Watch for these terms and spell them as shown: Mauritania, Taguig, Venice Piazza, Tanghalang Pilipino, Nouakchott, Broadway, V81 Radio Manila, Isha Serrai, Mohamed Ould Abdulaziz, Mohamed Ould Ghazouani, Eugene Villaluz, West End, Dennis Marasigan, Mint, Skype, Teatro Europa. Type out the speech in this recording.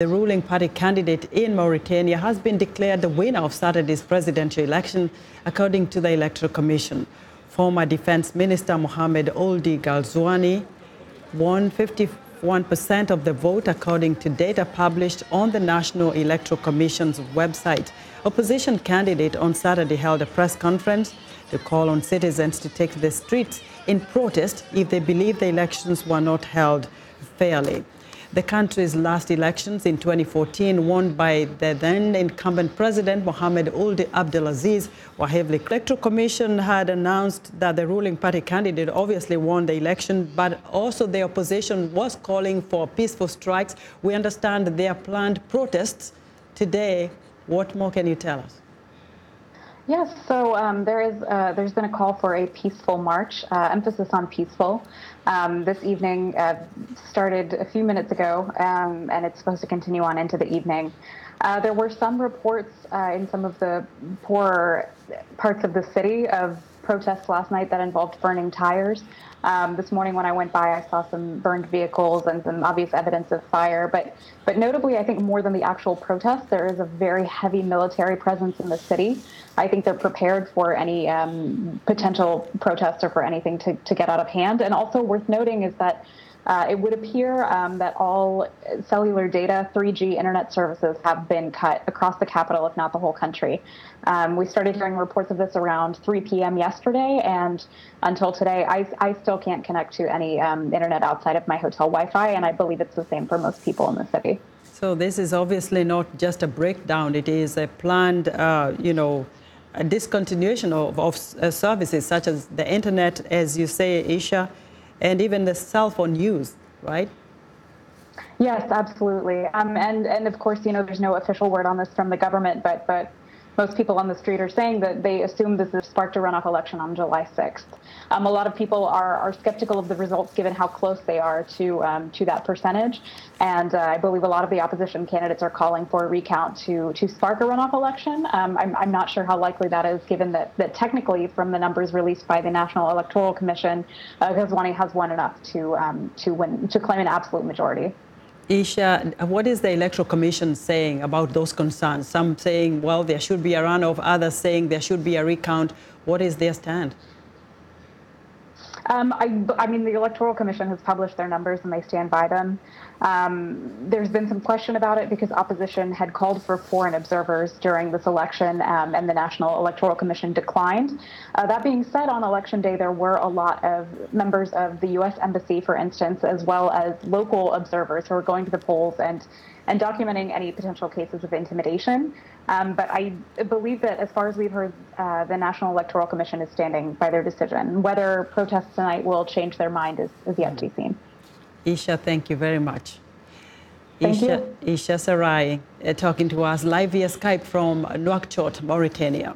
The ruling party candidate in Mauritania has been declared the winner of Saturday's presidential election, according to the Electoral Commission. Former Defense Minister Mohamed Ould Ghazouani won 51% of the vote, according to data published on the National Electoral Commission's website. Opposition candidate on Saturday held a press conference to call on citizens to take the streets in protest if they believe the elections were not held fairly. The country's last elections in 2014, won by the then incumbent president Mohamed Ould Abdulaziz, were heavily. Electoral Commission had announced that the ruling party candidate obviously won the election, but also the opposition was calling for peaceful strikes. We understand their planned protests today. What more can you tell us? Yes, so there's been a call for a peaceful march, emphasis on peaceful. This evening started a few minutes ago, and it's supposed to continue on into the evening. There were some reports in some of the poorer parts of the city of protests last night that involved burning tires. This morning when I went by, I saw some burned vehicles and some obvious evidence of fire. But notably, I think more than the actual protest, there is a very heavy military presence in the city. I think they're prepared for any potential protest or for anything to get out of hand. And also worth noting is that it would appear that all cellular data, 3G internet services have been cut across the capital, if not the whole country. We started hearing reports of this around 3 p.m. yesterday, and until today, I still can't connect to any internet outside of my hotel Wi-Fi, and I believe it's the same for most people in the city. So this is obviously not just a breakdown. It is a planned, a discontinuation of services such as the internet, as you say, Isha, and even the cell phone use, right? Yes, absolutely. And of course, there's no official word on this from the government, but most people on the street are saying that they assume this has sparked a runoff election on July 6th. A lot of people are skeptical of the results given how close they are to that percentage. And I believe a lot of the opposition candidates are calling for a recount to spark a runoff election. I'm not sure how likely that is, given that technically, from the numbers released by the National Electoral Commission, Ghazouani has won enough to claim an absolute majority. Isha, what is the Electoral Commission saying about those concerns? Some saying, well, there should be a runoff, others saying there should be a recount. What is their stand? I mean, the Electoral Commission has published their numbers and they stand by them. There's been some question about it because opposition had called for foreign observers during this election, and the National Electoral Commission declined. That being said, on Election Day, there were a lot of members of the U.S. Embassy, for instance, as well as local observers who were going to the polls and documenting any potential cases of intimidation. But I believe that, as far as we've heard, the National Electoral Commission is standing by their decision. Whether protests tonight will change their mind is yet to be seen. Isha, thank you very much. Thank you. Isha Serrai talking to us live via Skype from Nouakchott, Mauritania.